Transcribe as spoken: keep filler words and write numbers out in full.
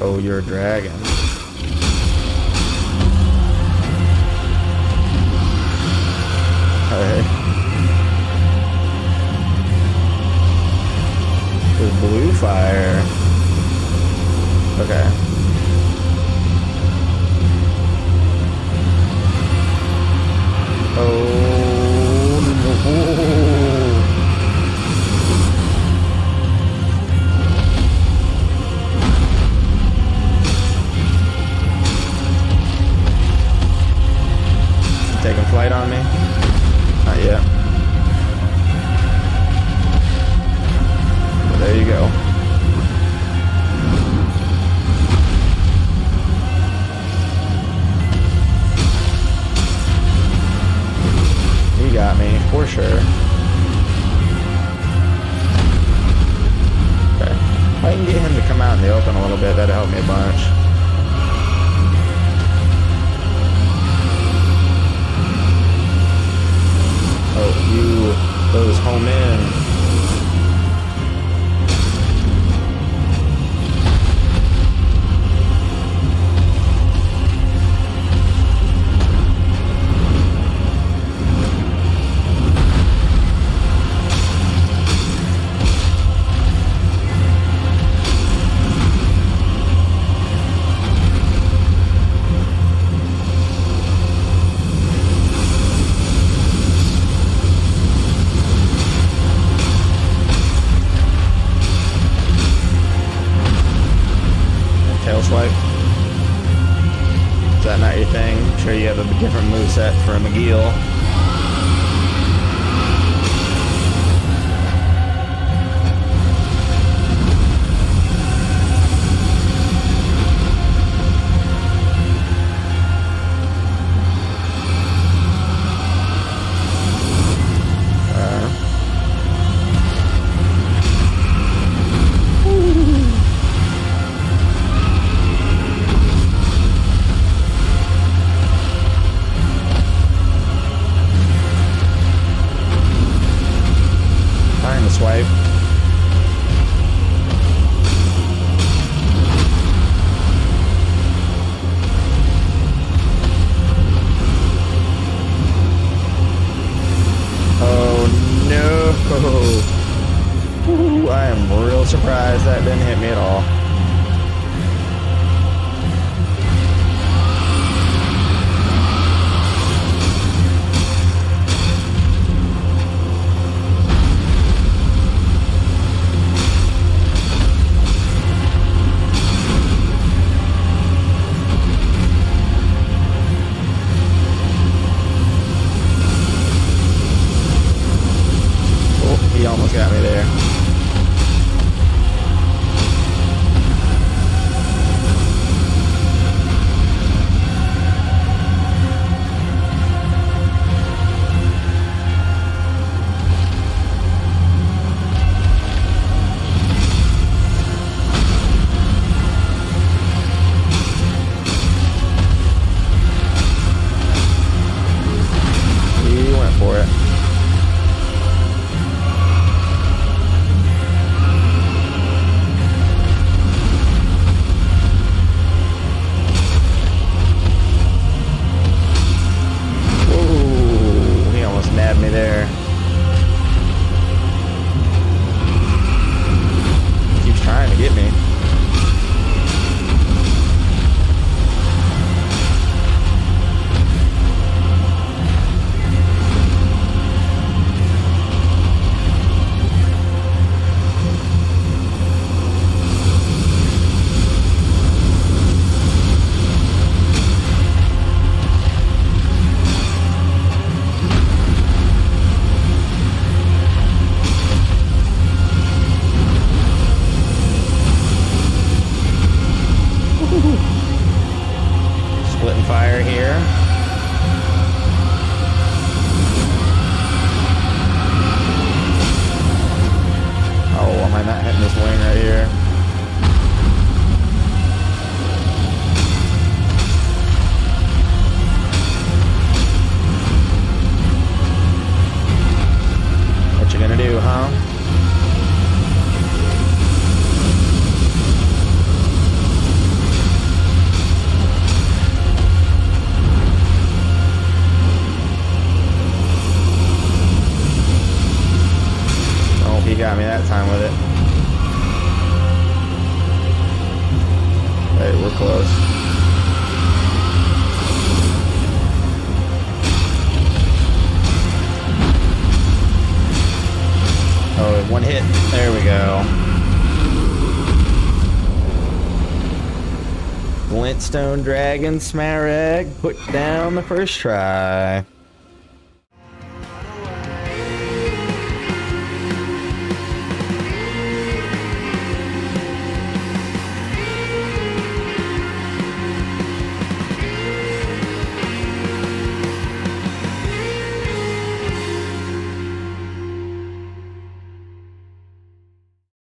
Oh, you're a dragon. Alright. There's blue fire. Okay. Oh, no. Taking flight on me? Not yet. Well, there you go. He got me, for sure. Okay. If I can get him to come out in the open a little bit, that'll help me a bunch. Oh, you, those home in. Swipe. Is that not your thing? I'm sure you have a different moveset for a McGill. Surprised that didn't hit me at all. Oh, he almost got me there. we're close. Oh, one hit. There we go. Glintstone Dragon Smarag put down the first try.